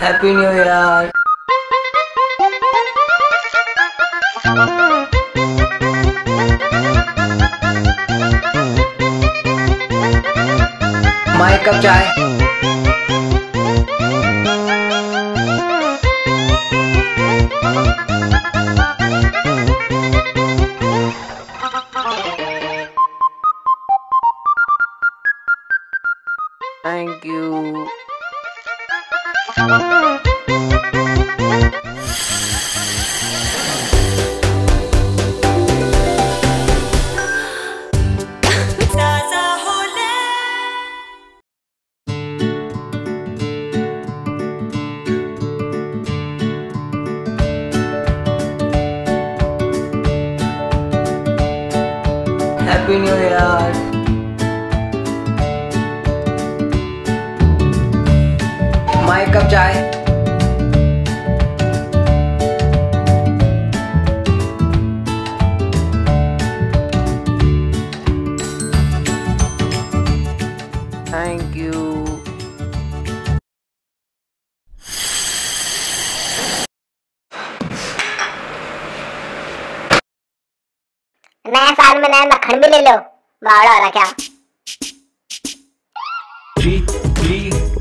Happy New Year! My cup chai. Thank you. Happy New Year! My cup chai. Thank you. नया साल में नया मक्खन भी ले लो, बावड़ा वाला क्या?